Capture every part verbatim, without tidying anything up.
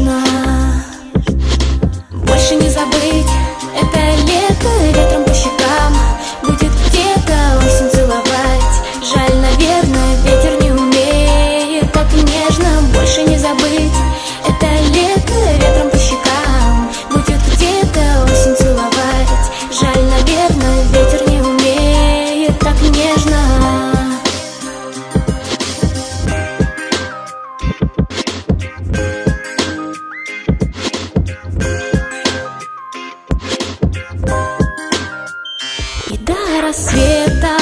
нужна. Больше не забыть это лето, ветром по щекам будет где-то осень целовать. Жаль, наверное, ветер не умеет так нежно. Больше не забыть это лето, ветром по щекам будет где-то осень целовать. Жаль, наверное, ветер не умеет так нежно. Света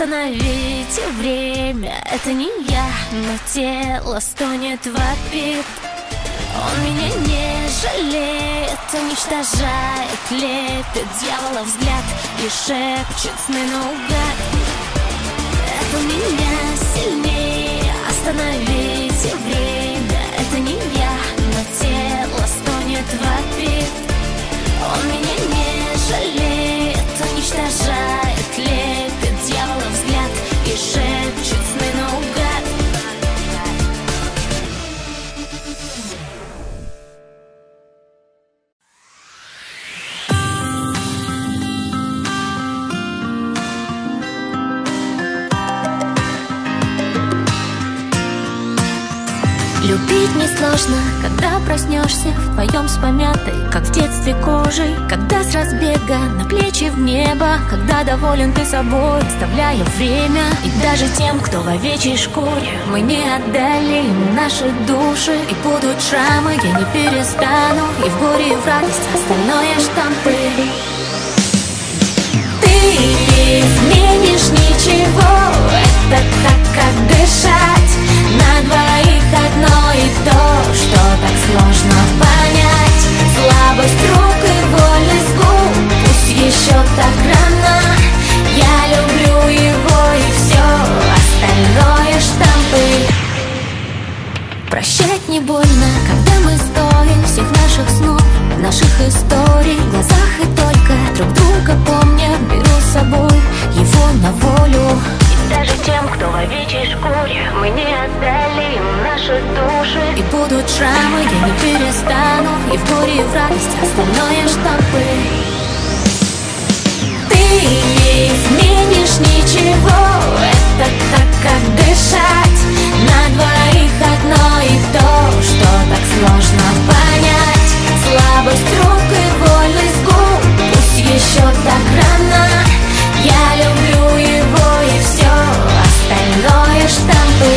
Остановите время, это не я, но тело стонет, вопит. Он меня не жалеет, уничтожает лепит дьявола взгляд и шепчет сны наугад. Это меня сильнее, остановите время, это не я, но тело стонет, вопит. Он меня не жалеет, уничтожает лепит дьявола взгляд и шепчет сны наугад. Любить несложно, когда проснешься в твоем с помятой, как в детстве кожей, когда с разбега на плечи в небо, когда доволен ты собой, оставляя время. И даже тем, кто в овечьей шкуре, мы не отдали наши души. И будут шрамы, я не перестану, и в горе, и в радость остальное штампы. Ты не изменишь ничего, это так, как дышать на двоих одно и то, что так сложно понять. Слабость рук и боль из губ, пусть еще так рано. Я люблю его и все остальное штампы. Прощать не больно, когда мы стоим всех наших снов, наших историй в глазах и только друг друга помня, беру с собой его на волю. Даже тем, кто в овечьей шкуре, мы не отдали им наши души. И будут шрамы, я не перестану, и в горе, и в радость остальное штампы. Ты не изменишь ничего, это так, как дышать на двоих одно и то, что так сложно понять. Слабость рук и боль из губ, пусть еще так рано. Я люблю его и все остальное штампы.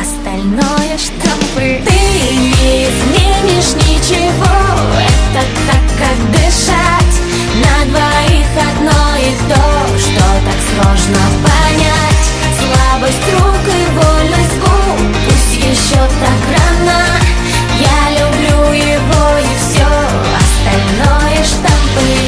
Остальное штампы. Ты не изменишь ничего, это так, как дышать на двоих одно и то, что так сложно понять. Слабость рук и вольность губ, пусть еще так рано. Я люблю его и все остальное штампы. Ты не изменишь ничего, это так, как дышать на двоих одно и то, что так сложно понять. Слабость рук и вольность губ, пусть еще так рано. Я люблю его и все остальное штампы.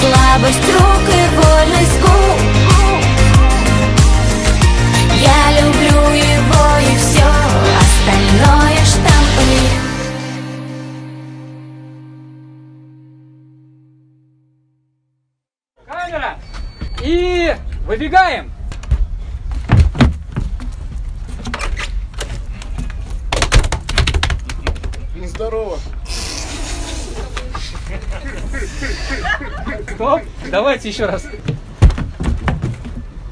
Слабость Легкость рук и вольность губ. Я люблю его и все остальное штампы. Камера! И выбегаем! Ну здорово! Стоп! Давайте еще раз!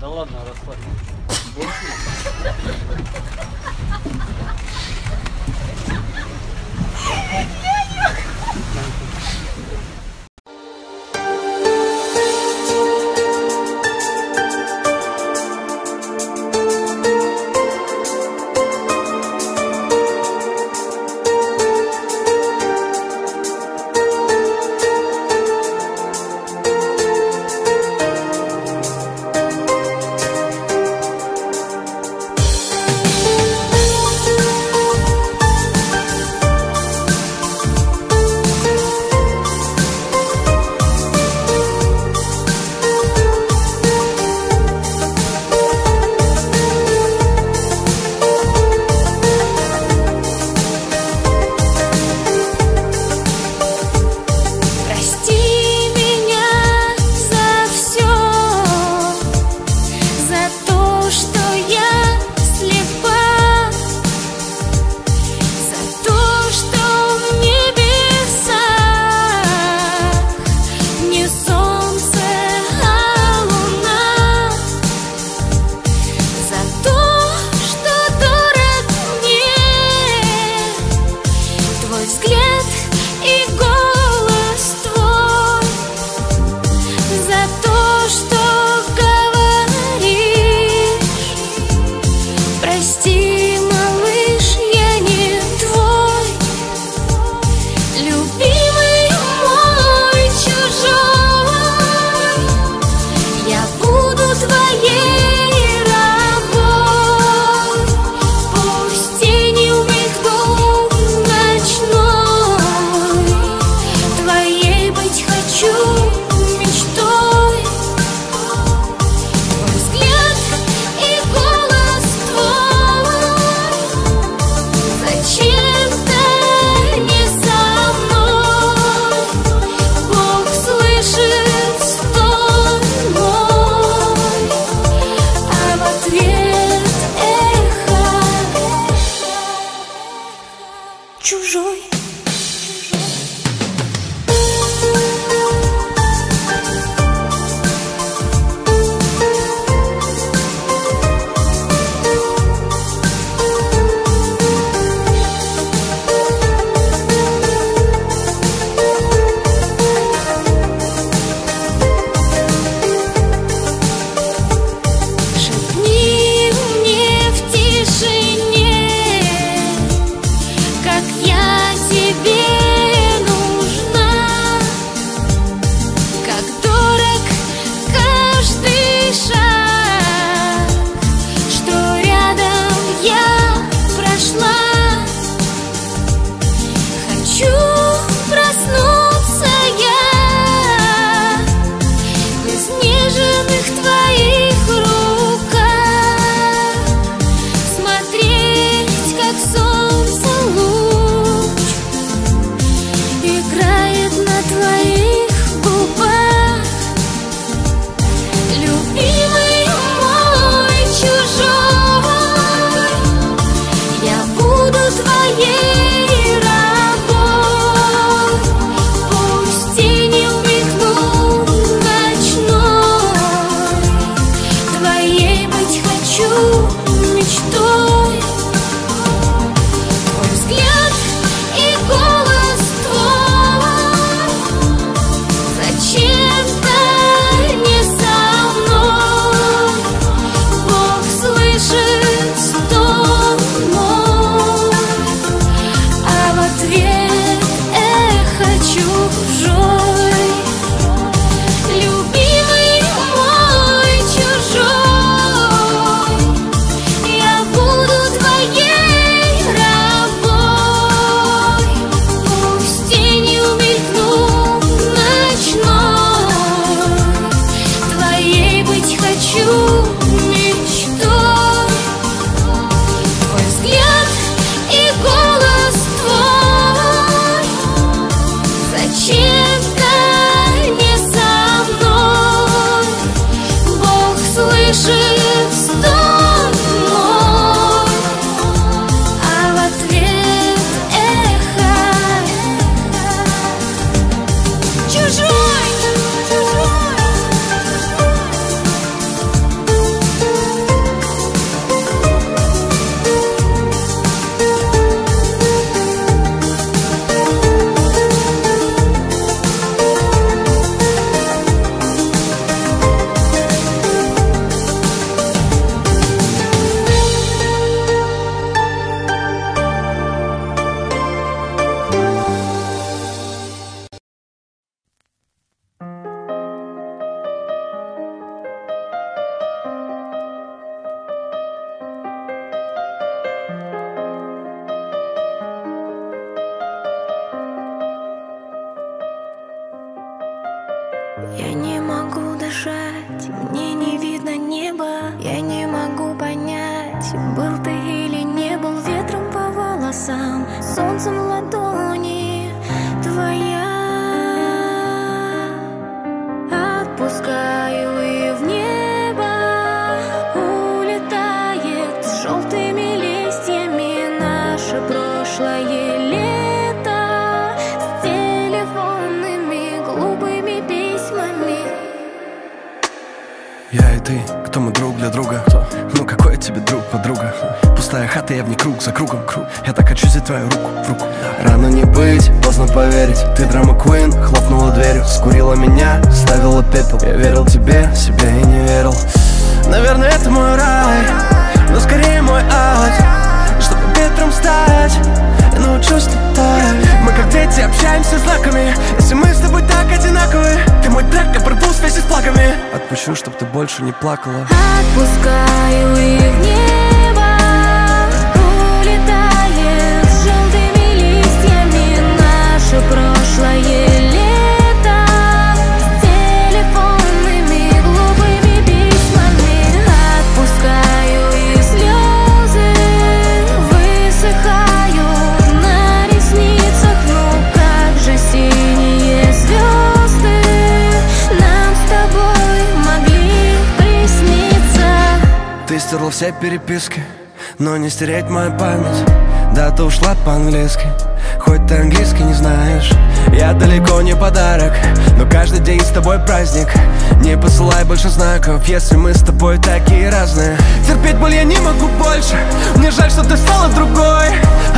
Да ладно, расслабься. Я и ты, кто мы друг для друга? Кто? Ну какой я тебе друг, подруга? Пустая хата, я в ней круг за кругом круг. Я так хочу взять твою руку в руку. Рано не быть, поздно поверить. Ты драма квин, хлопнула дверью, скурила меня, ставила пепел. Я верил тебе, себе и не верил. Наверное, это мой рай, но скорее мой ад. Чтобы ветром стать, я научусь летать. Мы как дети общаемся знаками, если мы с тобой так одинаковы. Ты мой трек, я порву связи с флагами. Отпущу, чтоб ты больше не плакала. Отпускаю их в небо, улетает с желтыми листьями наше прошлое лето с телефонными глупыми письмами. Отпускаю их слезы, высыхают на ресницах. Ну как же синие звезды нам с тобой могли присниться. Ты стерла все переписки, но не стереть мою память. Да, ты ушла по-английски, хоть ты английский не знаешь. Я далеко не подарок, но каждый день с тобой праздник. Не посылай больше знаков, если мы с тобой такие разные. Терпеть боль я не могу больше, мне жаль, что ты стала другой.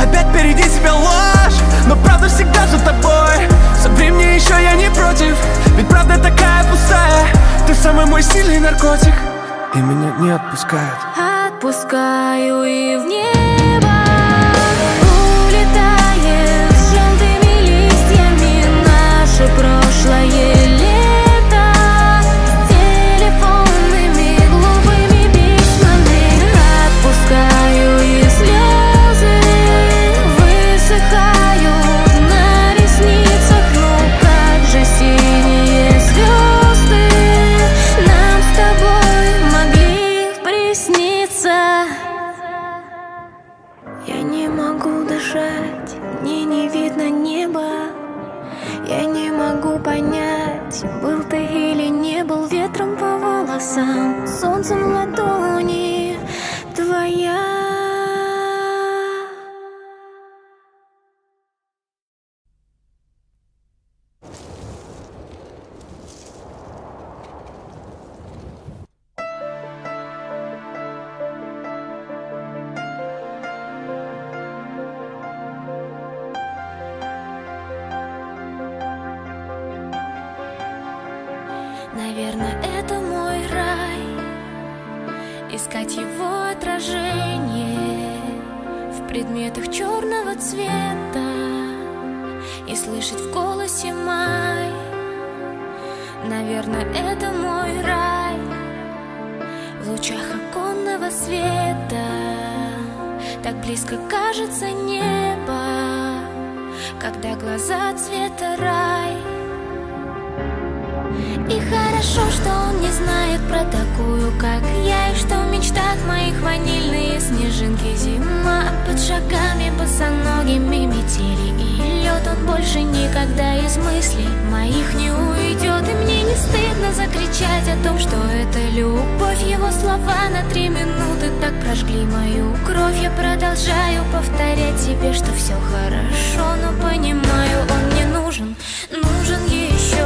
Опять впереди тебя ложь, но правда всегда за тобой. Собери мне еще, я не против, ведь правда такая пустая. Ты самый мой сильный наркотик, и меня не отпускает. Отпускаю и в небо улетает с желтыми листьями наше прошлое лето с телефонными глупыми письмами. Отпускаю и слезы высыхают на ресницах. Ну как же синие звезды нам с тобой могли присниться. Я не могу дышать, мне не видно неба. Я не могу понять, был ты или не был. Ветром по волосам, солнцем ладони твоя. Наверное, это мой рай. Искать его отражение в предметах черного цвета и слышать в голосе май. Наверное, это мой рай. В лучах оконного света так близко кажется небо, когда глаза цвета рай. И хорошо, что он не знает про такую, как я. И что в мечтах моих ванильные снежинки. Зима под шагами босоногими метели. И лед он больше никогда из мыслей моих не уйдет. И мне не стыдно закричать о том, что это любовь. Его слова на три минуты так прожгли мою кровь. Я продолжаю повторять тебе, что все хорошо. Но понимаю, он мне нужен, нужен еще.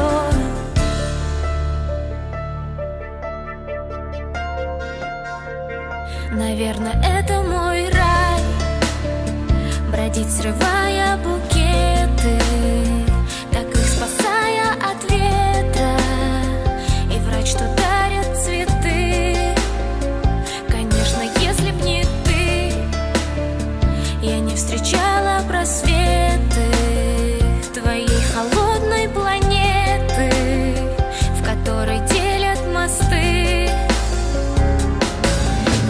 Наверное, это мой рай. Бродить, срывая букеты, так их спасая от ветра. И врач, что дарит цветы. Конечно, если б не ты, я не встречала просветы твоей холодной планеты, в которой делят мосты.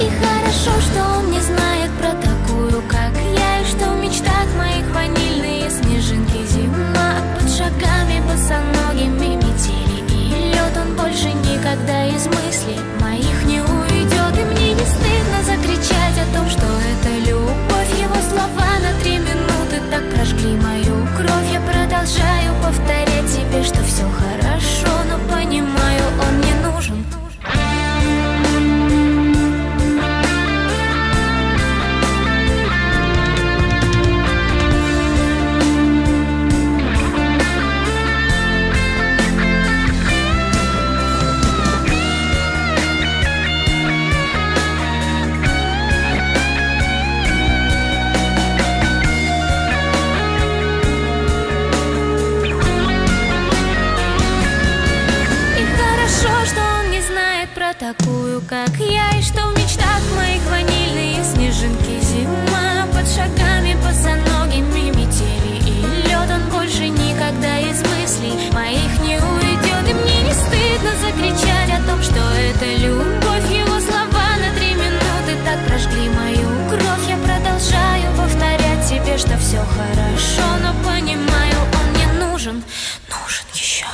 И хорошо, что он не знает про такую, как я. И что в мечтах моих ванильные снежинки. Зима под шагами босоногими метели. И лед он больше никогда из мыслей моих не уйдет. И мне не стыдно закричать о том, что это любовь. Его слова на три минуты так прожгли мою кровь. Я продолжаю повторять тебе, что все хорошо. Но понимаю, он мне нужен. Thank you. такую, как я, и что в мечтах моих ванильные снежинки. Зима под шагами босоногими метели, и лед он больше никогда из мыслей моих не уйдет. И мне не стыдно закричать о том, что это любовь. Его слова на три минуты так прожгли мою кровь. Я продолжаю повторять тебе, что все хорошо, но понимаю, он мне нужен, нужен еще.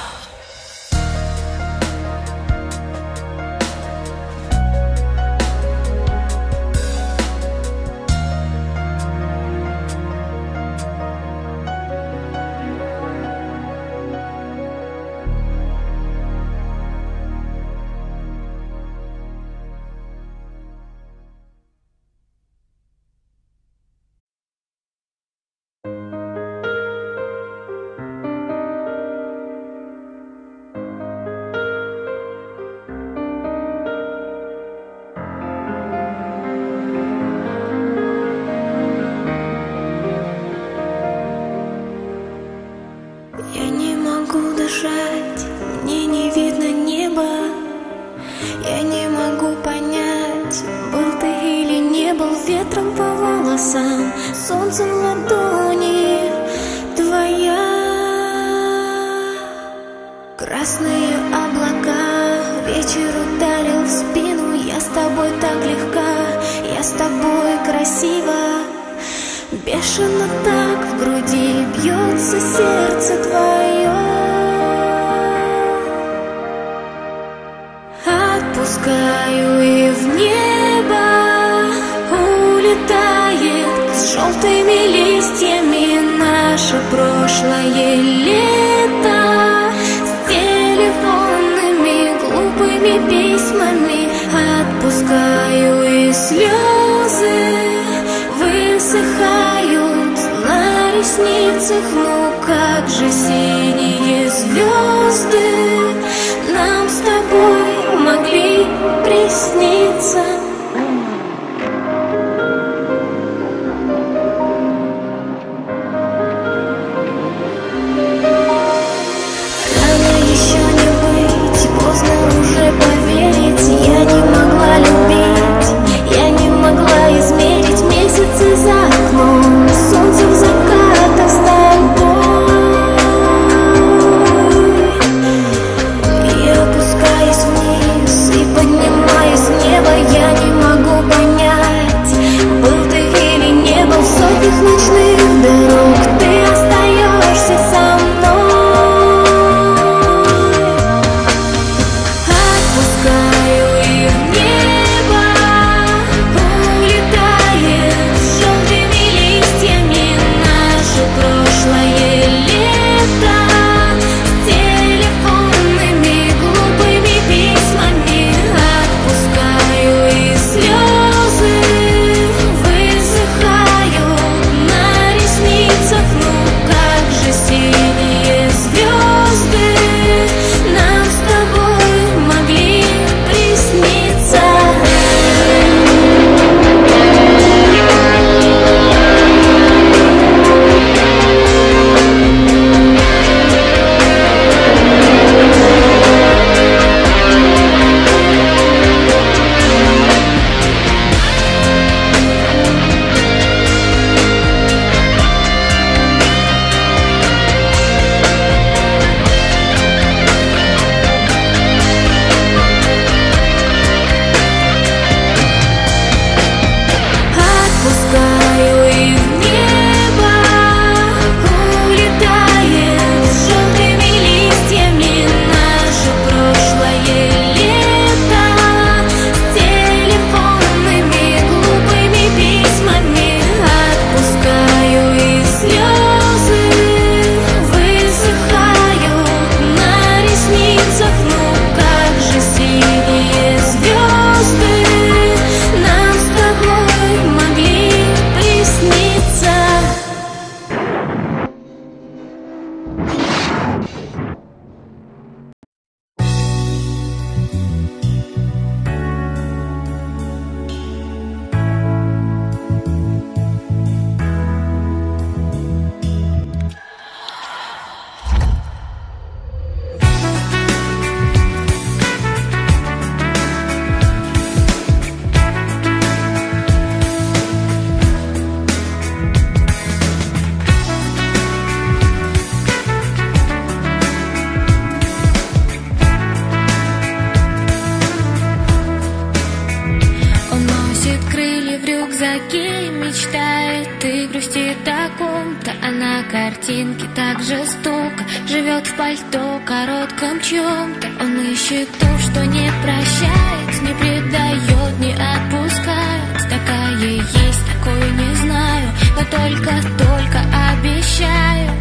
мечтает и грустит о ком-то. Она картинки так жестоко живет в пальто коротком чем-то. Он ищет то, что не прощает, не предает, не отпускает. Такая есть, такой не знаю, но только-только обещаю.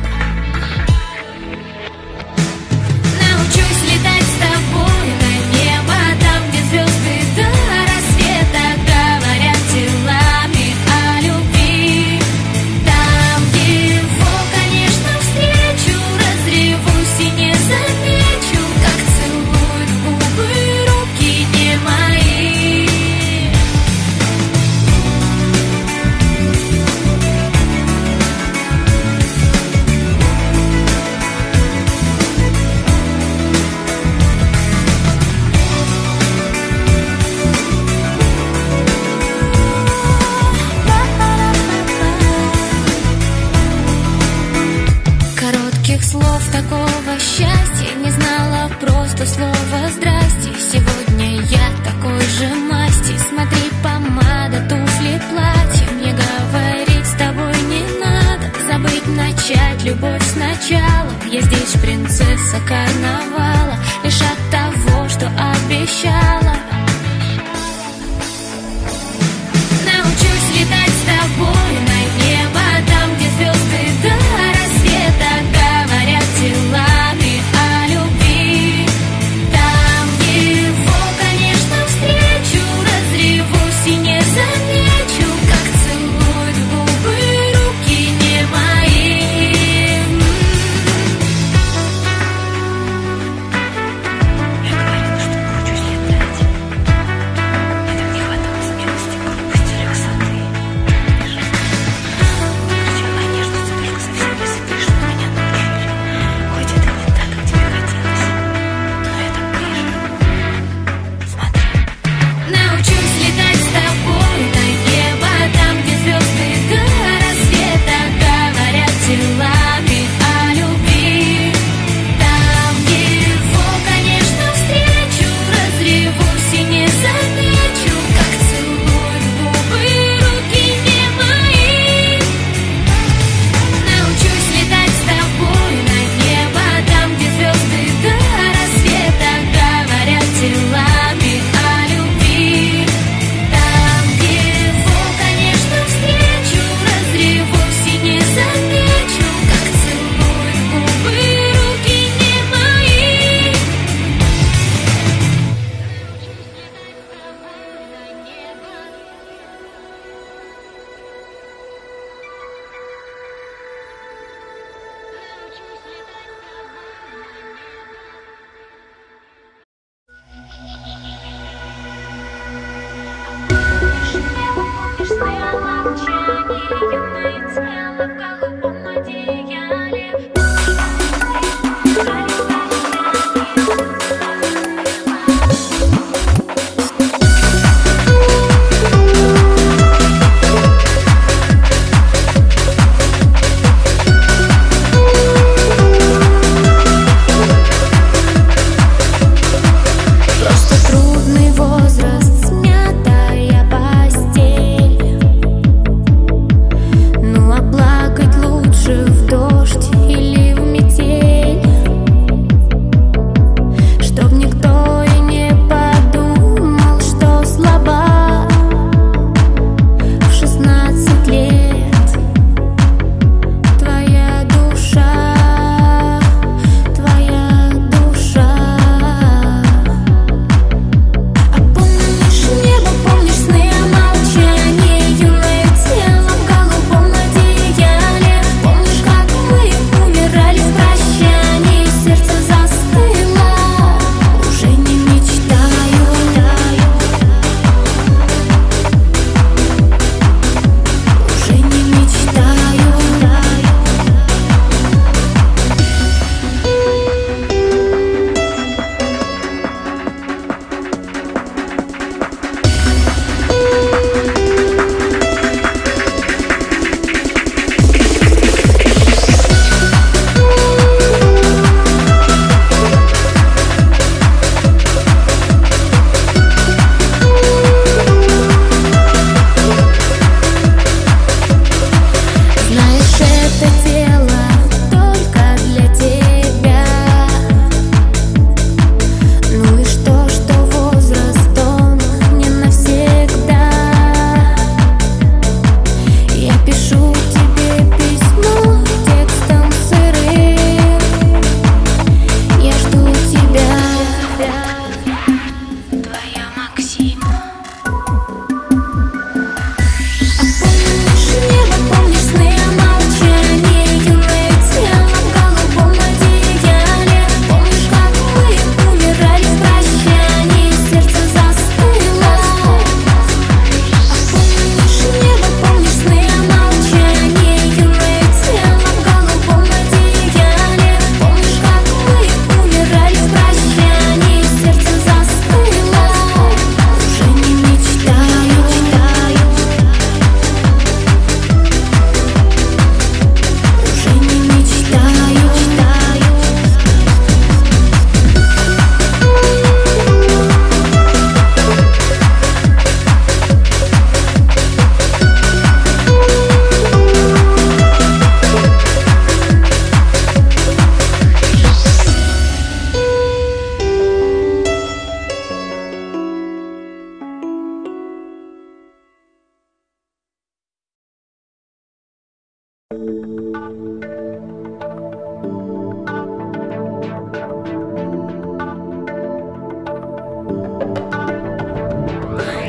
Научусь летать с тобой на небо, там, где звезды до рассвета говорят телами о любви. Там, где его, конечно, встречу, разревусь и не замечу, как целуют губы руки, не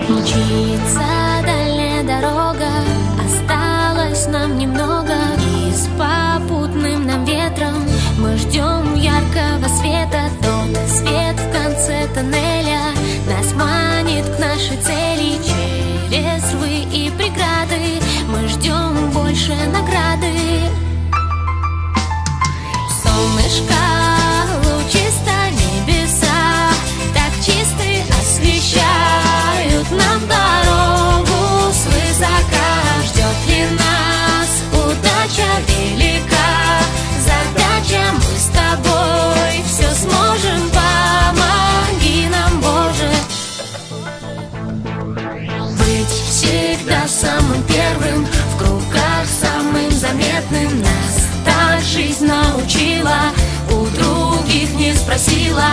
Мчится дальняя дорога, осталось нам немного, и с попутным нам ветром мы ждем яркого света. Тот свет в конце тоннеля нас манит к нашей цели. Через рвы и преграды мы ждем больше награды. Солнышко, лучисто, небеса так чисты освещают нам дорогу с высока. Ждет ли нас удача велика? Задача, мы с тобой все сможем. Помоги нам, Боже, быть всегда самым первым, в кругах самым заметным. Нас так жизнь научила, у других не спросила,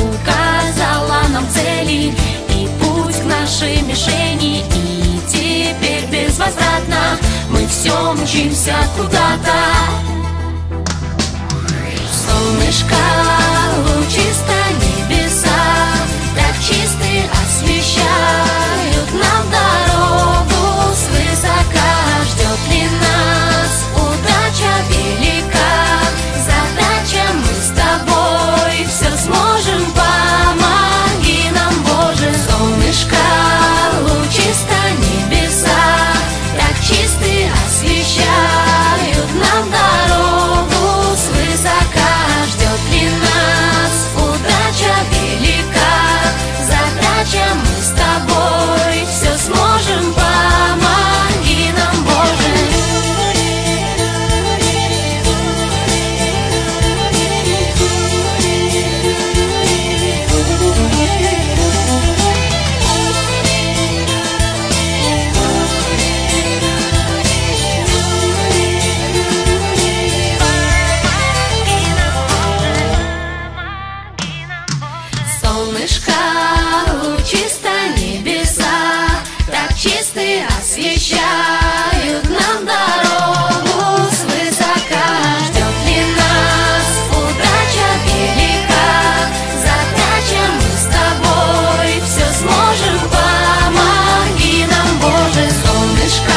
указала нам цели и путь к нашей мишени. И теперь безвозвратно мы все мчимся куда-то. Солнышко, лучисто, небеса так чисты освещают нам дорогу с высока. Ждет ли нас удача велика? Задача, мы с тобой все сможем. Помоги нам, Боже. Солнышко, лучисто, небеса так чисты освещают нам дорогу с высока. Ждет ли нас удача велика? Задача, мы с тобой все сможем. Помоги нам, Боже. Освещают нам дорогу с высока. Ждет ли нас удача велика? Задача, мы с тобой все сможем. Помоги нам, Боже. Солнышко,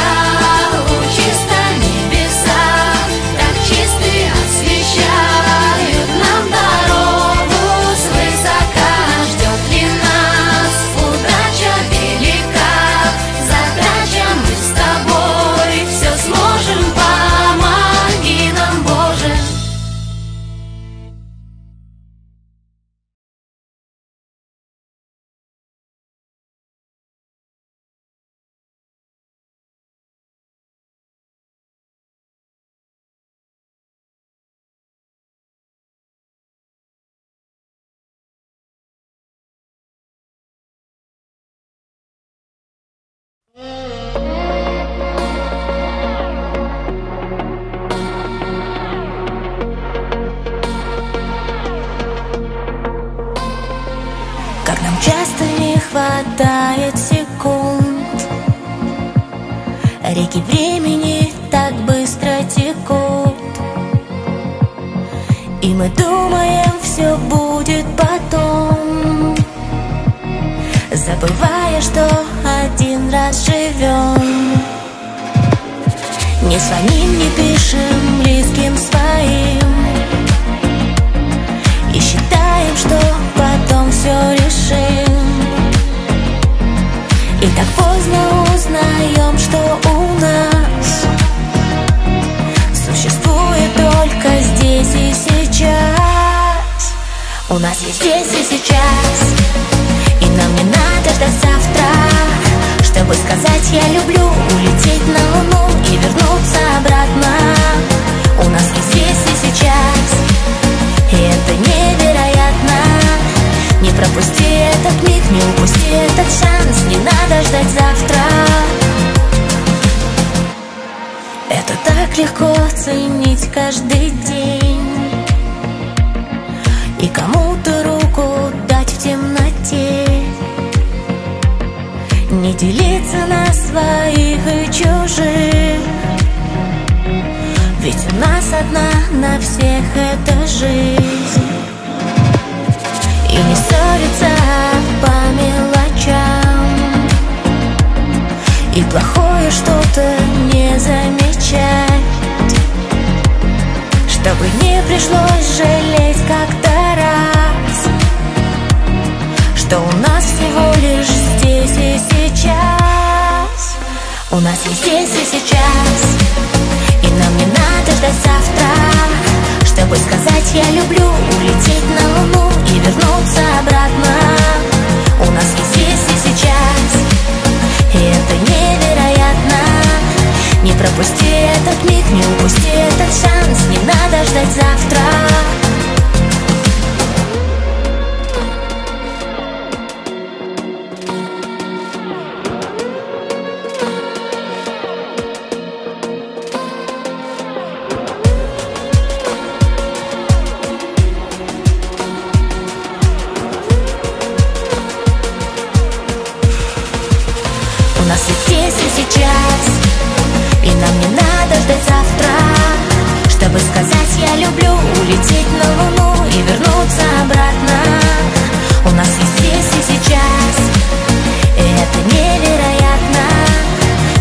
лучисто, небеса так чисты освещают нам дорогу с высока. Ждет ли нас удача велика? Задача, мы с тобой все сможем. Помоги нам, Боже. Как нам часто не хватает секунд, реки времени так быстро текут, и мы думаем, все будет потом, забывая, что один раз живем. Не звоним, не пишем близким своим, и считаем, что потом все решим. И так поздно узнаем, что у нас существует только здесь и сейчас. У нас есть здесь и сейчас, и нам не надо ждать завтра, чтобы сказать «я люблю», улететь на луну и вернуться обратно. У нас есть здесь и сейчас, и это невероятно. Не пропусти этот миг, не упусти этот шанс, не надо ждать завтра. Это так легко ценить каждый день, и кому-то руку дать в темноте. Не делиться на своих и чужих, ведь у нас одна на всех эта жизнь. И не ссориться по мелочам, чтобы не пришлось жалеть как-то раз, что у нас всего лишь здесь и сейчас. У нас есть здесь и сейчас, и нам не надо ждать завтра, чтобы сказать «я люблю», улететь на луну и вернуться обратно. У нас есть здесь и сейчас, и это невероятно. Не пропусти этот миг, не упусти этот шанс, не надо ждать завтра. У нас есть здесь и сейчас, и нам не надо ждать завтра, чтобы сказать «я люблю», улететь на луну и вернуться обратно. У нас есть здесь и сейчас, и это невероятно.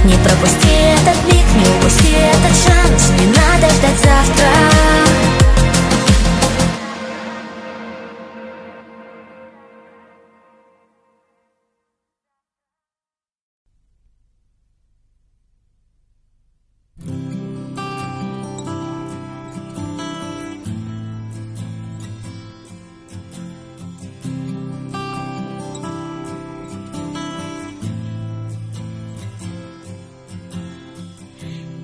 Не пропусти этот миг, не упусти этот шанс, не надо ждать завтра.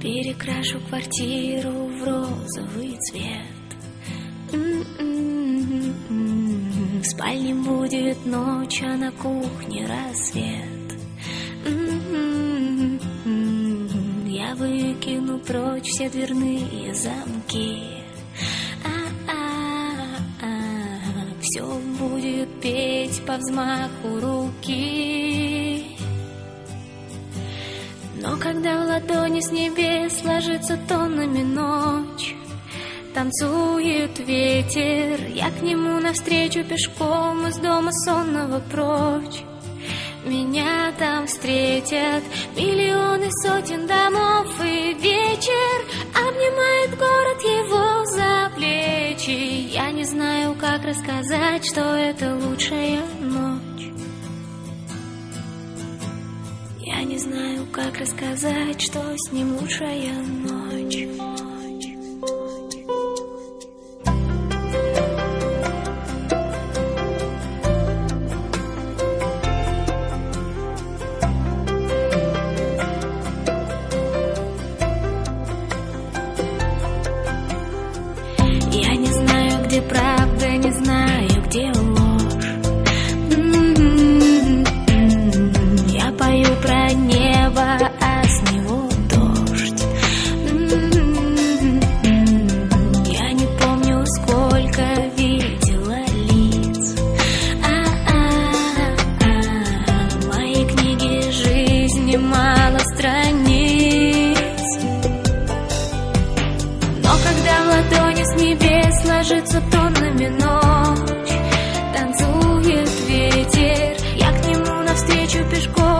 Перекрашу квартиру в розовый цвет. В спальне будет ночь, а на кухне рассвет. Я выкину прочь все дверные замки. А-а-а-а. Все будет петь по взмаху руки. Но когда в ладони с небес ложится тоннами ночь, танцует ветер, я к нему навстречу пешком из дома сонного прочь. Меня там встретят миллионы сотен домов, и вечер обнимает город его за плечи. Я не знаю, как рассказать, что это лучшая ночь. Я не знаю, как рассказать, что с ним лучшая ночь. Я не знаю, где правда, не знаю, где ложь. Про небо, а с него дождь. Я не помню, сколько видела лиц. А-а-а-а. В моей книге жизни мало страниц. Но когда в ладони с небес ложится тоннами ночь, танцует ветер, я к нему навстречу пешком.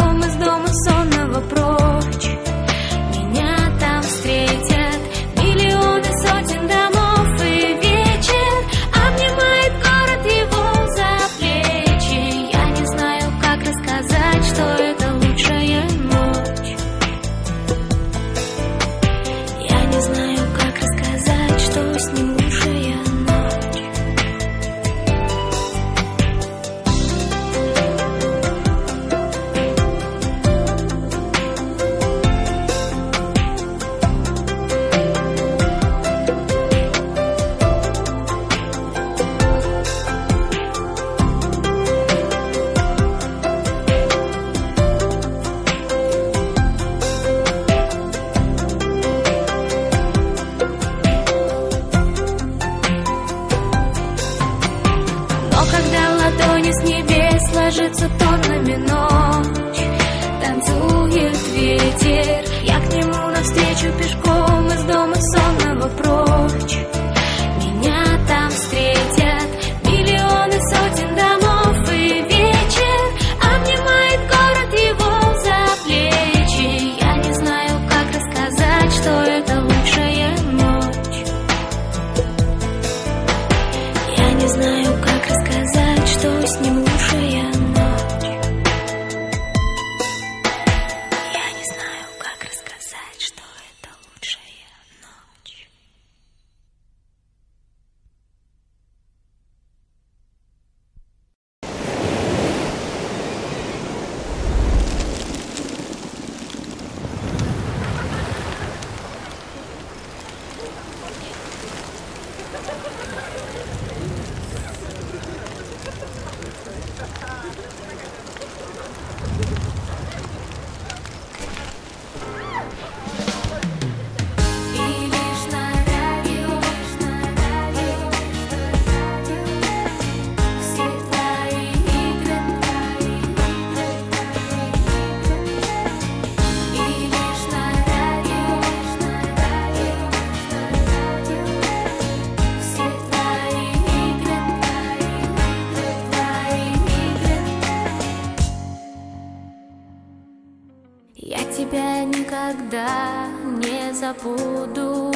тебя никогда не забуду.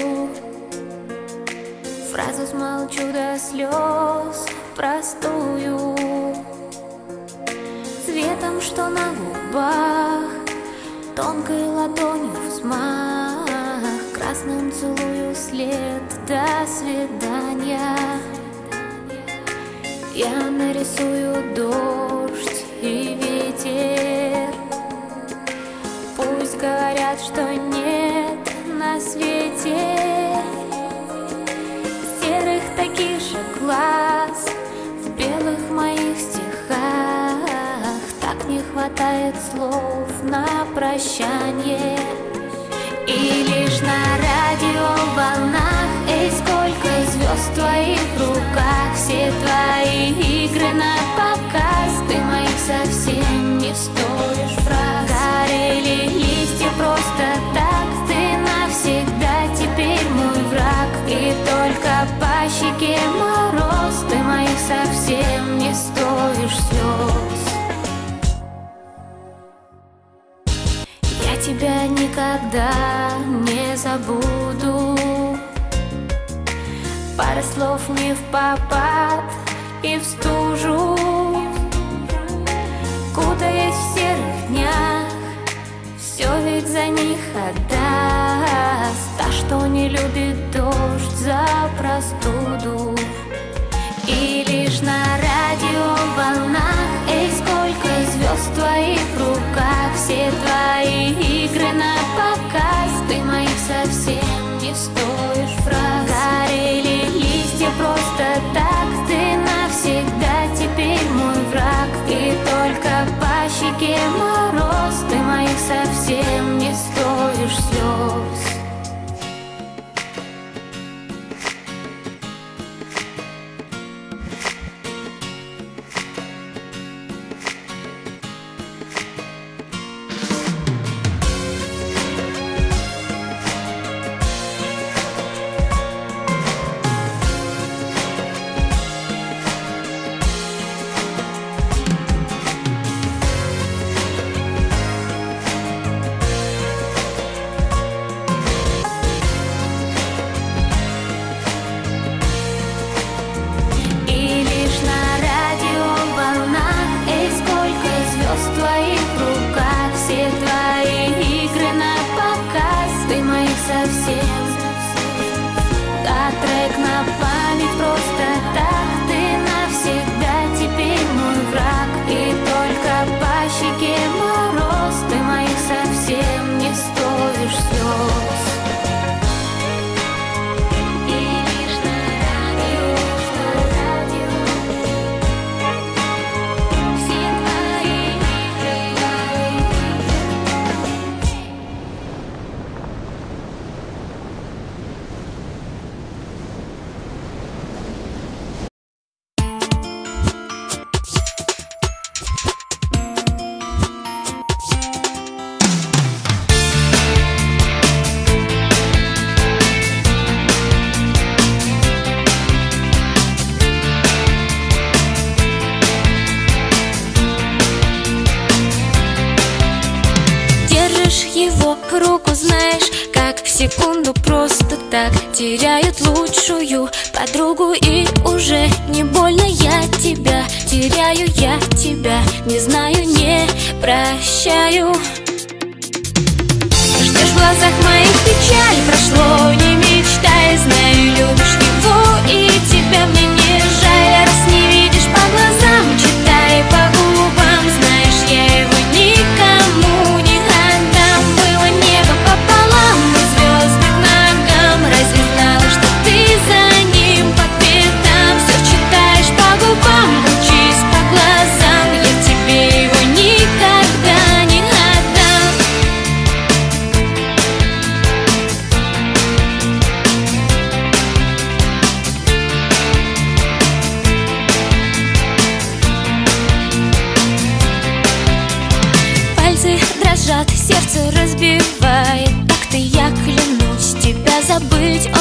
Фразу смолчу до слез простую, цветом, что на губах, тонкой ладонью взмах, красным целую след до свидания. Я нарисую дождь и ветер, пусть говорят, что нет на свете серых таких же глаз в белых моих стихах. Так не хватает слов на прощание. И лишь на радиоволнах, эй, сколько звезд в твоих руках, все твои игры на показ, ты моих совсем не стоишь фраз. Горели листья просто так, ты навсегда теперь мой враг. И только по щеке мороз, ты моих совсем не стоишь слез. Я тебя никогда не забуду, пара слов не в попад и в стужу, кутаясь в серых днях, все ведь за них отдаст. Та, что не любит дождь за простуду. И лишь на радиоволнах, эй, сколько звезд в твоих руках, все твои игры на показ, ты моих совсем не стоишь фраз. Горели листья просто так, ты навсегда теперь мой враг. И только по щеке мороз, ты моих совсем не стоишь слез. Теряют лучшую подругу и уже не больно. Я тебя теряю, я тебя не знаю, не прощаю. Ждешь в глазах моих печаль, прошло, не мечтай, знаю, любишь его и тебя мне не жаль. А раз не видишь по глазам, читай по губам, знаешь, я его никому не отдам. Было небо пополам и звезды к ногам, разве знала, что ты за ним по пятам? Все читаешь по губам, учись по глазам, я тебе его никогда не отдам. Пальцы дрожат, сердце разбивает, так ты, я клянусь, тебя забыть он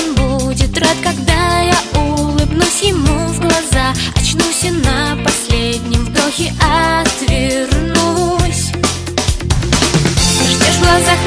будет. Рад, когда я улыбнусь ему в глаза, очнусь и на последнем вдохе отвернусь. Ждешь в глазах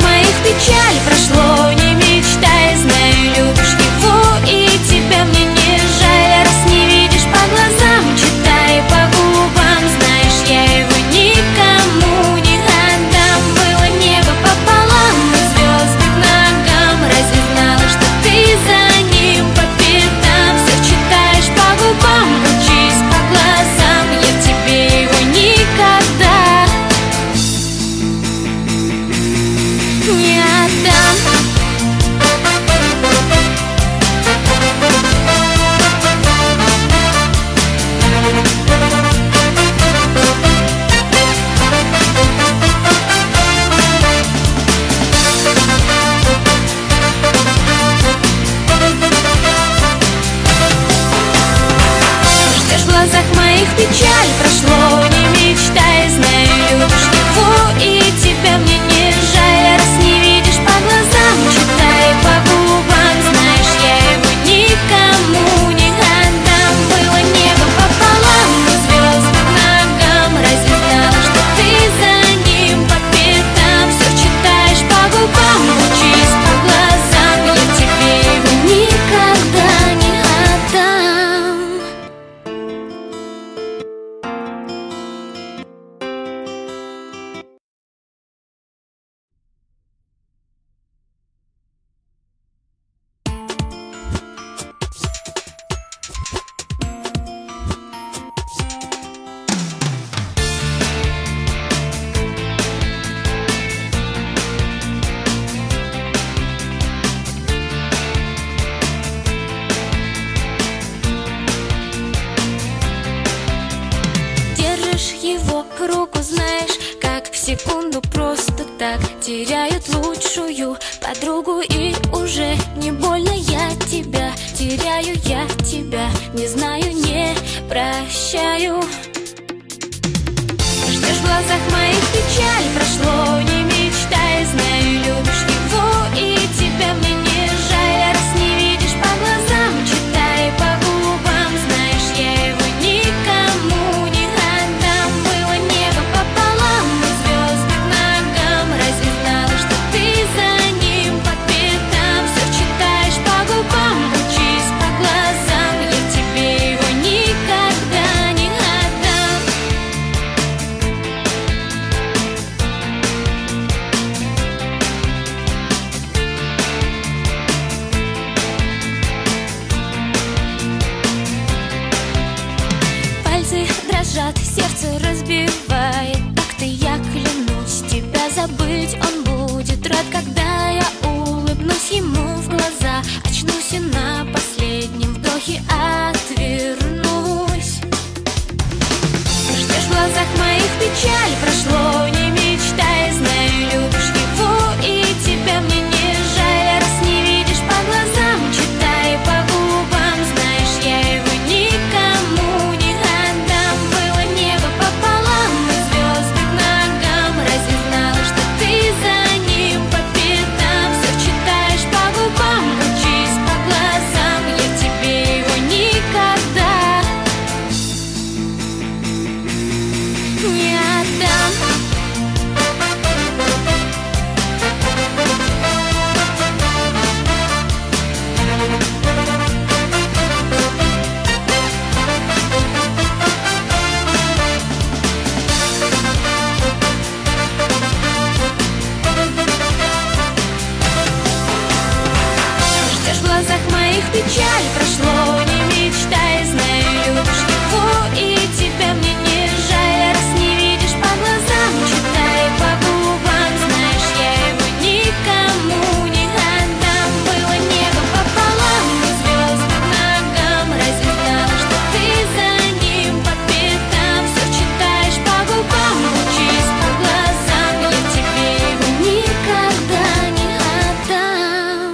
секунду просто так теряют лучшую подругу, и уже не больно. Я тебя теряю, я тебя не знаю, не прощаю. Ждешь в глазах моих печаль, прошло, не мечтай, знаю, любишь его, и тебя мне не жаль. Раз не видишь по глазам, читай по губам, знаешь, я его никому не отдам. Было небо пополам и звезды к ногам, разве знала, что ты за ним по пятам? Все читаешь по губам, учись по глазам, я тебе его никогда не отдам. Пальцы дрожат, сердце разбивает, так ты, я клянусь, тебя забыть он будет рад, когда я улыбнусь ему в глаза, очнусь и на последнем вдохе отвернусь. Ждешь в глазах моих печаль, прошло, не мечтай, знаю, любишь его, и тебя мне не жаль. Раз не видишь по глазам, читай по губам, знаешь, я его никому не отдам. Было небо пополам и звезды к ногам, разве знала, что ты за ним по пятам? Все читаешь по губам, учись по глазам, я тебе его никогда не отдам. Ждешь в глазах моих печаль, прошло, не мечтай, знаю, любишь его, и тебя мне не жаль. Раз не видишь по глазам, читай по губам, знаешь, я его никому не отдам. Было небо пополам и звезды к ногам, разве знала, что ты за ним по пятам? Все читаешь по губам, учись по глазам, я тебе его никогда не отдам.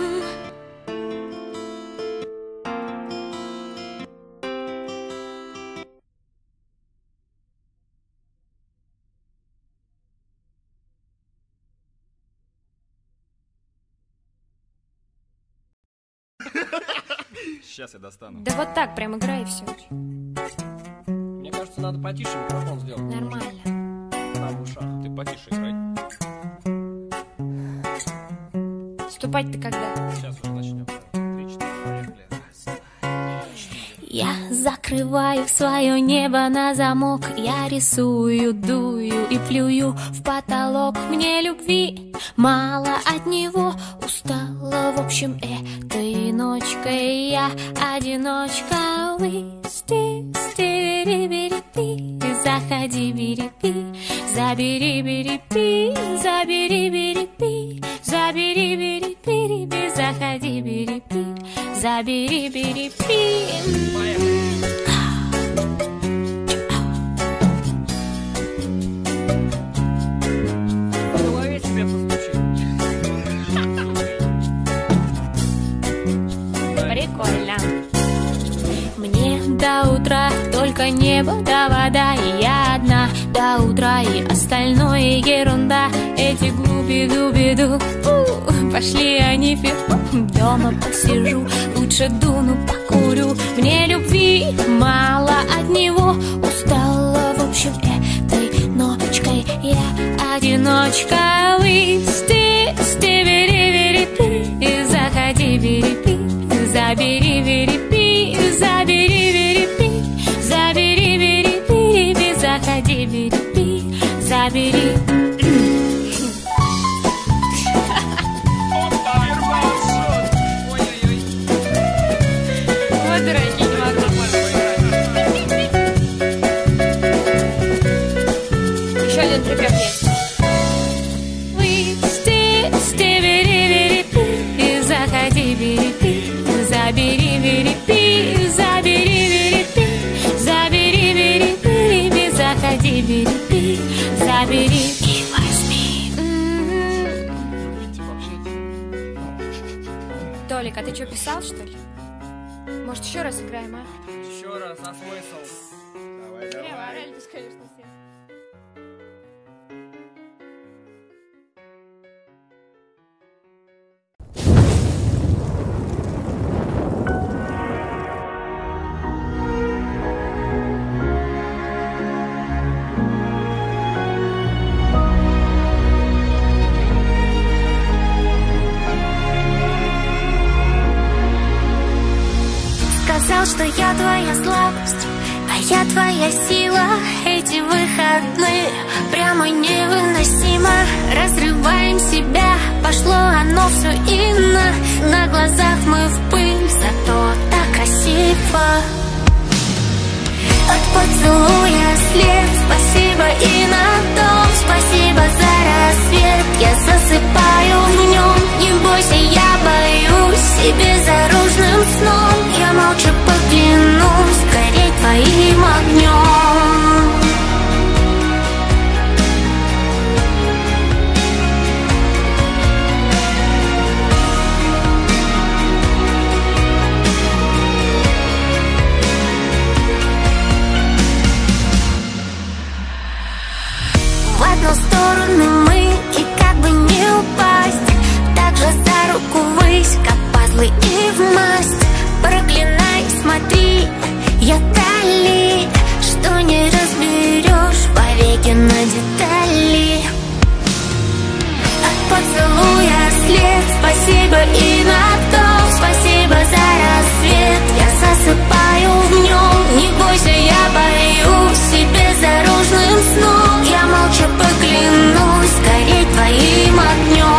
Сейчас я достану. Да вот так прям играй и все. Мне кажется, надо потише микрофон сделать. Нормально. Там в ушах. Ты потише играй. Ступать-то когда? Сейчас уже начнем. Я закрываю свое небо на замок, я рисую, дую и плюю в потолок. Мне любви мало от него, устала, в общем, этой ночкой я одиночка. Высти, стери, бери, пи, заходи, бери, пи, забери, бери, пи, забери, бери, пи, забери, бери, пи, бери, заходи, бери, пи, забери, бери, пи. Прикольно. Мне до утра только небо да вода, и я одна до утра, и остальное ерунда. Эти глуби-дуби-ду, пошли они фиг. Дома посижу, лучше дуну покурю. Мне любви мало от него, устала, в общем, этой ночкой я одиночка. Высти, стебери, верепи, заходи, верепи, забери, верепи, забери, верепи, забери, верепи, заходи, верепи, забери. Забери, бери, пи, забери, бери, пи, забери, и Толик, а ты что, писал, что ли? Может, еще раз играем, а? Еще раз, а смысл? Давай, давай. Что я твоя слабость, а я твоя сила. Эти выходные прямо невыносимо. Разрываем себя, пошло оно все ино. На глазах мы в пыль, зато так красиво. От поцелуя след, спасибо и на том. Спасибо за рассвет, я засыпаю в нем. Не бойся, я боюсь, и безоружным сном я молчу. Гореть твоим огнем. В одну сторону мы, и как бы не упасть, так же за руку высь, как пазлы и в масть. Проклинай, смотри, я дали, что не разберешь вовеки на детали. От поцелуя след, спасибо и на том. Спасибо за рассвет, я засыпаю в нем. Не бойся, я боюсь, и безоружным сном я молча поклянусь гореть твоим огнем.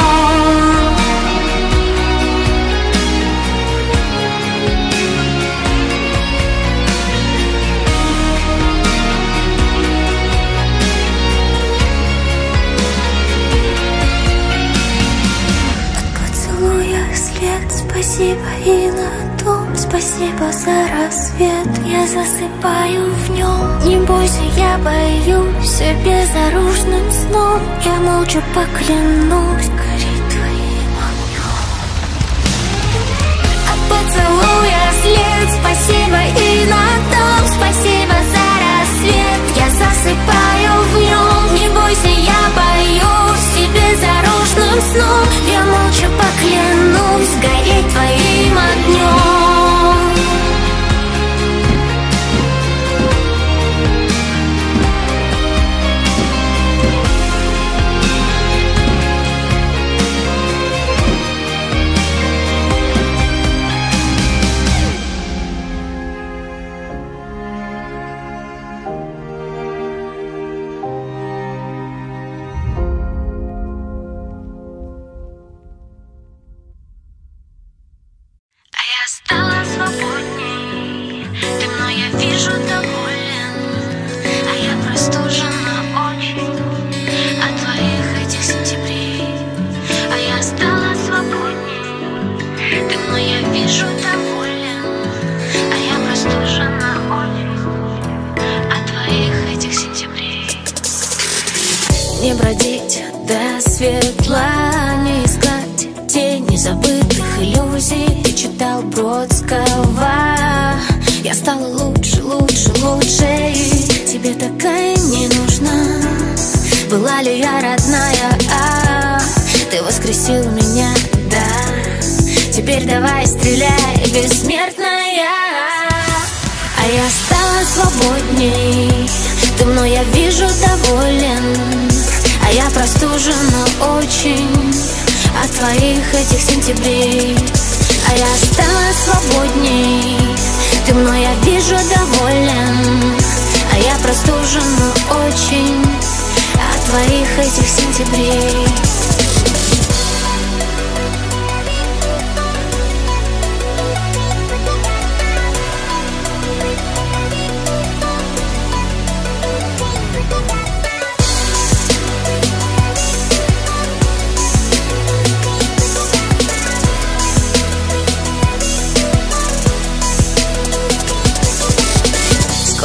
Спасибо и на том, спасибо за рассвет, я засыпаю в нем. Не бойся, я боюсь, и безоружным сном я молча поклянусь гореть твоим огнем. От поцелуя след, спасибо и на том, спасибо за рассвет, я засыпаю в нем. Не бойся, я боюсь, и безоружным сном я молча поклянусь гореть твоим огнем.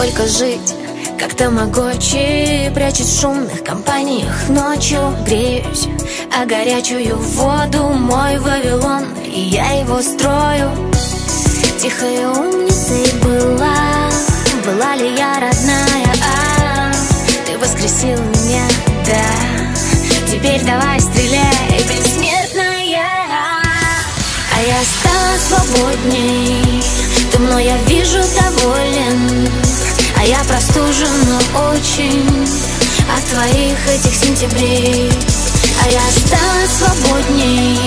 Сколько жить, как тамагочи, прячусь в шумных компаниях ночью. Греюсь а горячую воду мой Вавилон, и я его строю. Тихой умницей была, была ли я родная? А, ты воскресил меня, да. Теперь давай стреляй, бессмертная. А я стала свободней, ты мной, я вижу, доволен. А я простужена очень от твоих этих сентябрей. А я стала свободней,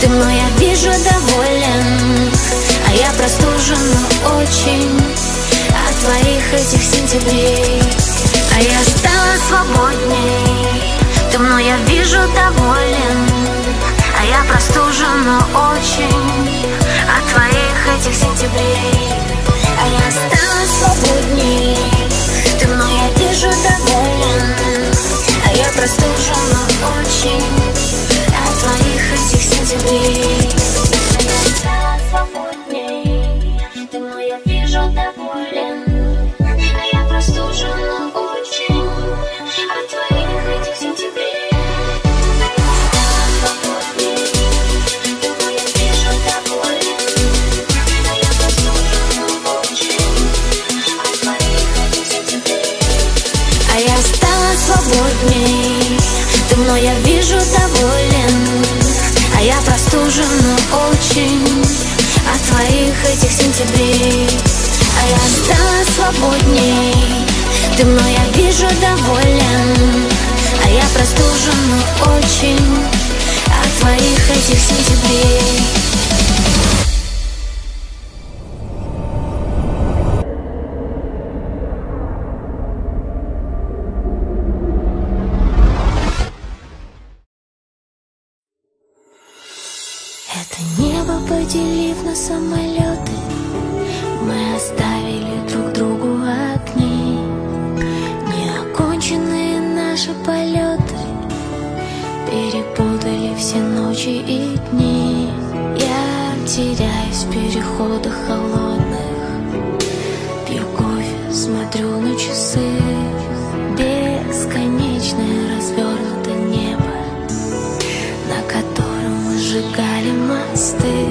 ты мной, я вижу, доволен. А я простужена очень от твоих этих сентябрей. А я стала свободней, ты мной, я вижу, доволен. А я простужена очень от твоих этих сентябрей. А я стала свободней, ты мной, я вижу, доволен. А я простужена очень от твоих этих сентябрей. А я стала свободней, ты мной, я вижу, доволен. А я простужена очень от твоих этих сентябрей. Ты мной, я вижу, доволен. А я простужена очень от твоих этих сентябрей. А я стала свободней, ты мной, я вижу, доволен. А я простужена очень от твоих этих сентябрей. Поделив на самолеты, мы оставили друг другу огни. Неоконченные наши полеты перепутали все ночи и дни. Я теряюсь в переходах холодных, пью кофе, смотрю на часы. Бесконечное развернутое небо, на котором мы сжигали мосты.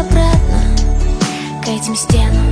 Обратно к этим стенам.